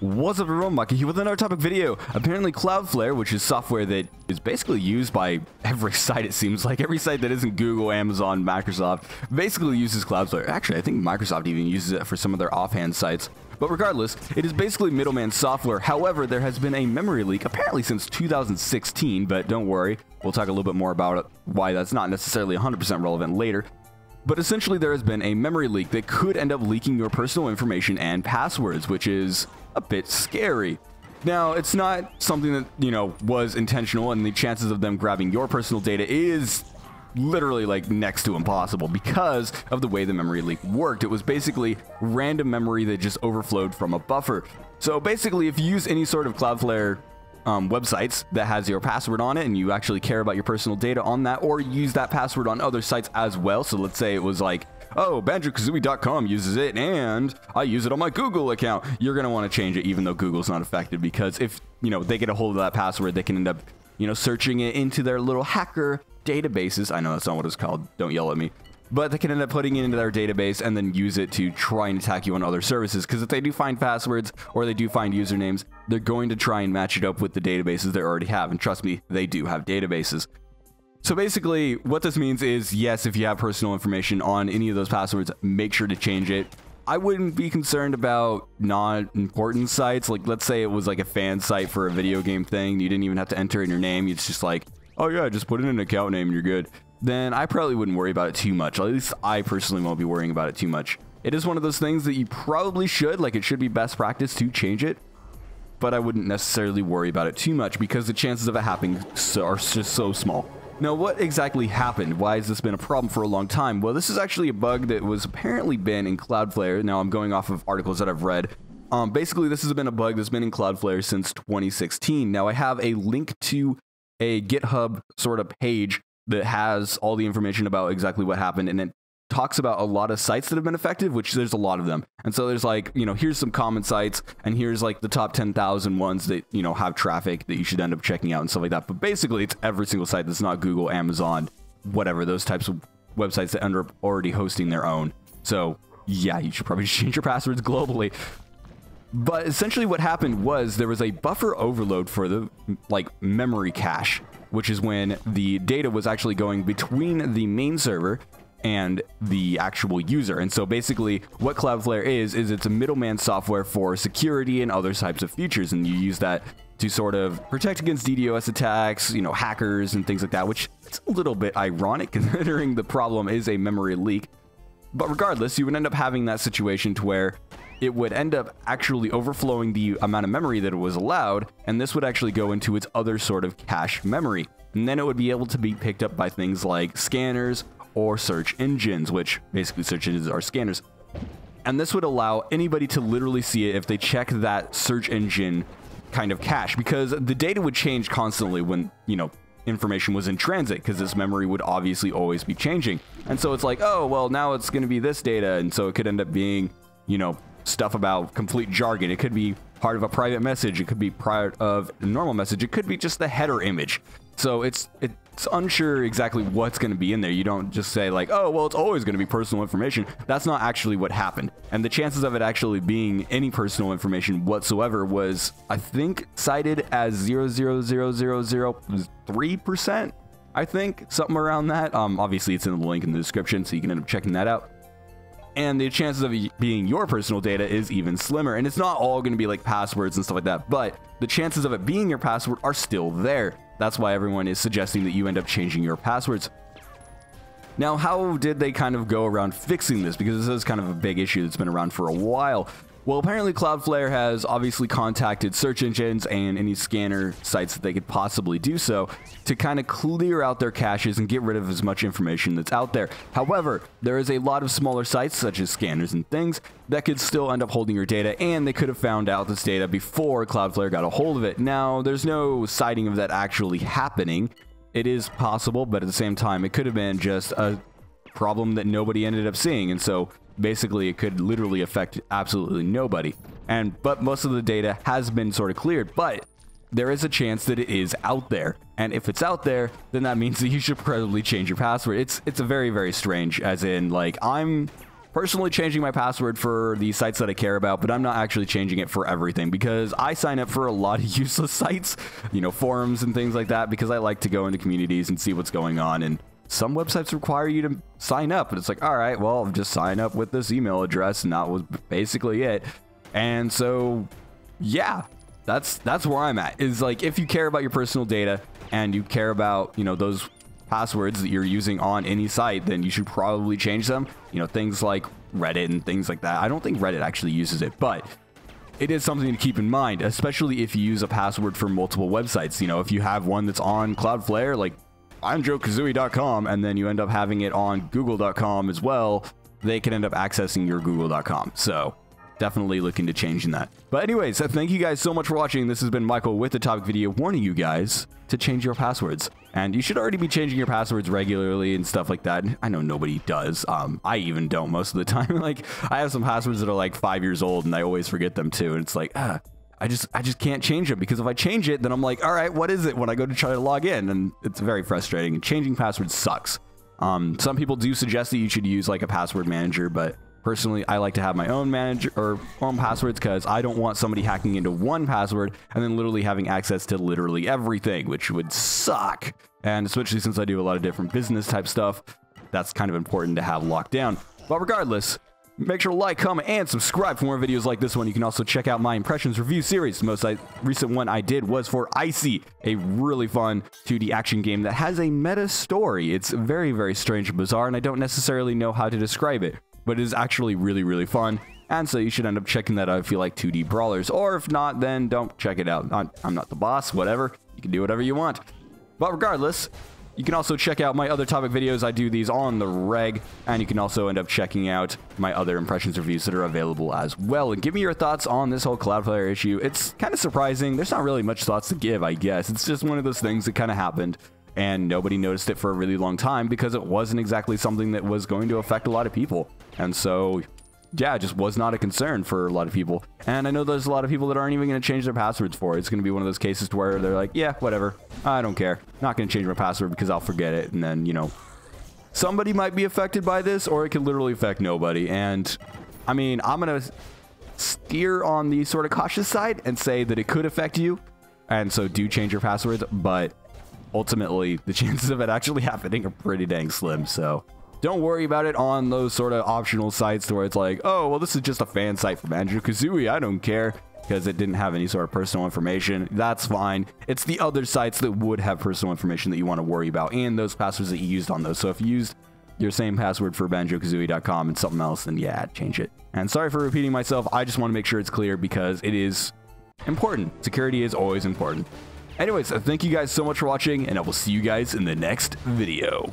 What's up everyone, Mikey here with another topic video. Apparently Cloudflare, which is software that is basically used by every site, it seems like. Every site that isn't Google, Amazon, Microsoft basically uses Cloudflare. Actually, I think Microsoft even uses it for some of their offhand sites. But regardless, it is basically middleman software. However, there has been a memory leak apparently since 2016, but don't worry. We'll talk a little bit more about it, why that's not necessarily 100% relevant later. But essentially, there has been a memory leak that could end up leaking your personal information and passwords, which is a bit scary. Now, it's not something that, was intentional, and the chances of them grabbing your personal data is literally like next to impossible because of the way the memory leak worked. It was basically random memory that just overflowed from a buffer. So basically, if you use any sort of Cloudflare websites that has your password on it and you actually care about your personal data on that, or use that password on other sites as well. So let's say it was like, oh, Banjo-Kazooie.com uses it and I use it on my Google account. You're going to want to change it even though Google's not affected, because if, they get a hold of that password, they can end up, searching it into their little hacker databases. I know that's not what it's called. Don't yell at me. But they can end up putting it into their database and then use it to try and attack you on other services. Because if they do find passwords or they do find usernames, they're going to try and match it up with the databases they already have. And trust me, they do have databases. So basically, what this means is, yes, if you have personal information on any of those passwords, make sure to change it. I wouldn't be concerned about non-important sites. Like, let's say it was like a fan site for a video game thing. You didn't even have to enter in your name. It's just like, oh yeah, just put in an account name and you're good. Then I probably wouldn't worry about it too much. At least I personally won't be worrying about it too much. It is one of those things that you probably should, it should be best practice to change it, but I wouldn't necessarily worry about it too much because the chances of it happening are just so small. Now, what exactly happened? Why has this been a problem for a long time? Well, this is actually a bug that was apparently been in Cloudflare. Now, I'm going off of articles that I've read. Basically, this has been a bug that's been in Cloudflare since 2016. Now, I have a link to a GitHub sort of page that has all the information about exactly what happened, and it talks about a lot of sites that have been affected, which there's a lot of them. And so there's like, here's some common sites, and here's like the top 10,000 ones that, have traffic that you should end up checking out and stuff like that. But basically, it's every single site that's not Google, Amazon, whatever, those types of websites that end up already hosting their own. So yeah, you should probably change your passwords globally. But essentially what happened was there was a buffer overload for the memory cache, which is when the data was actually going between the main server and the actual user. And so basically what Cloudflare is it's a middleman software for security and other types of features. And you use that to sort of protect against DDoS attacks, hackers and things like that, which is a little bit ironic considering the problem is a memory leak. But regardless, you would end up having that situation to where it would end up actually overflowing the amount of memory that it was allowed, and this would actually go into its other sort of cache memory. And then it would be able to be picked up by things like scanners or search engines, which basically search engines are scanners. And this would allow anybody to literally see it if they check that search engine kind of cache, because the data would change constantly when, information was in transit, because this memory would obviously always be changing. And so it's like, oh, well, now it's going to be this data. And so it could end up being, stuff about complete jargon. It could be part of a private message. It could be part of a normal message. It could be just the header image. So it's unsure exactly what's going to be in there. You don't just say like, oh, well, it's always going to be personal information. That's not actually what happened. And the chances of it actually being any personal information whatsoever was, I think, cited as 0.00003%. I think something around that. Obviously, it's in the link in the description, so you can end up checking that out. And the chances of it being your personal data is even slimmer. And it's not all going to be like passwords and stuff like that, but the chances of it being your password are still there. That's why everyone is suggesting that you end up changing your passwords. Now, how did they kind of go around fixing this? Because this is kind of a big issue that's been around for a while. Well, apparently Cloudflare has obviously contacted search engines and any scanner sites that they could possibly do so to kind of clear out their caches and get rid of as much information that's out there. However, there is a lot of smaller sites such as scanners and things that could still end up holding your data, and they could have found out this data before Cloudflare got a hold of it. Now, there's no citing of that actually happening. It is possible, but at the same time, it could have been just a problem that nobody ended up seeing, and so basically, it could literally affect absolutely nobody. But most of the data has been sort of cleared, but there is a chance that it is out there. And if it's out there, then that means that you should probably change your password. It's very, very strange, as in, I'm personally changing my password for the sites that I care about, but I'm not actually changing it for everything because I sign up for a lot of useless sites, you know, forums and things like that, because I like to go into communities and see what's going on. And some websites require you to sign up, and it's like, all right, well, just sign up with this email address, and that was basically it. And so, yeah, that's where I'm at. Is like, if you care about your personal data and you care about, you know, those passwords that you're using on any site, then you should probably change them. You know, things like Reddit and things like that. I don't think Reddit actually uses it, but it is something to keep in mind, especially if you use a password for multiple websites. You know, if you have one that's on Cloudflare, like Banjo-Kazooie.com, and then you end up having it on Google.com as well, they can end up accessing your Google.com. So definitely looking to changing that. But anyways, thank you guys so much for watching. This has been Michael with the topic video warning you guys to change your passwords. And you should already be changing your passwords regularly and stuff like that. I know nobody does. I even don't most of the time. Like, I have some passwords that are like 5 years old and I always forget them too. And it's like, I just can't change it, because if I change it, then I'm like, all right, what is it when I go to try to log in? And it's very frustrating. Changing passwords sucks. Some people do suggest that you should use like a password manager, but personally, I like to have my own manager or own passwords, because I don't want somebody hacking into one password and then literally having access to literally everything, which would suck. And especially since I do a lot of different business type stuff, that's kind of important to have locked down. But regardless, make sure to like, comment, and subscribe for more videos like this one. You can also check out my impressions review series. The most recent one I did was for Icey, a really fun 2D action game that has a meta story. It's very, very strange and bizarre, and I don't necessarily know how to describe it, but it is actually really, really fun. And so you should end up checking that out if you like 2D brawlers, or if not, then don't check it out. I'm not the boss, whatever. You can do whatever you want. But regardless, you can also check out my other topic videos. I do these on the reg, and you can also end up checking out my other impressions reviews that are available as well. And give me your thoughts on this whole Cloudflare issue. It's kind of surprising. There's not really much thoughts to give, I guess. It's just one of those things that kind of happened, and nobody noticed it for a really long time because it wasn't exactly something that was going to affect a lot of people. And so, yeah, it just was not a concern for a lot of people. And I know there's a lot of people that aren't even going to change their passwords for it. It's going to be one of those cases to where they're like, yeah, whatever, I don't care, not going to change my password because I'll forget it. And then, you know, somebody might be affected by this, or it could literally affect nobody. And I mean, I'm going to steer on the sort of cautious side and say that it could affect you, and so do change your passwords. But ultimately, the chances of it actually happening are pretty dang slim. So don't worry about it on those sort of optional sites to where it's like, oh, well, this is just a fan site for Banjo-Kazooie, I don't care, because it didn't have any sort of personal information. That's fine. It's the other sites that would have personal information that you want to worry about, and those passwords that you used on those. So if you used your same password for Banjo-Kazooie.com and something else, then yeah, change it. And sorry for repeating myself. I just want to make sure it's clear because it is important. Security is always important. Anyways, thank you guys so much for watching, and I will see you guys in the next video.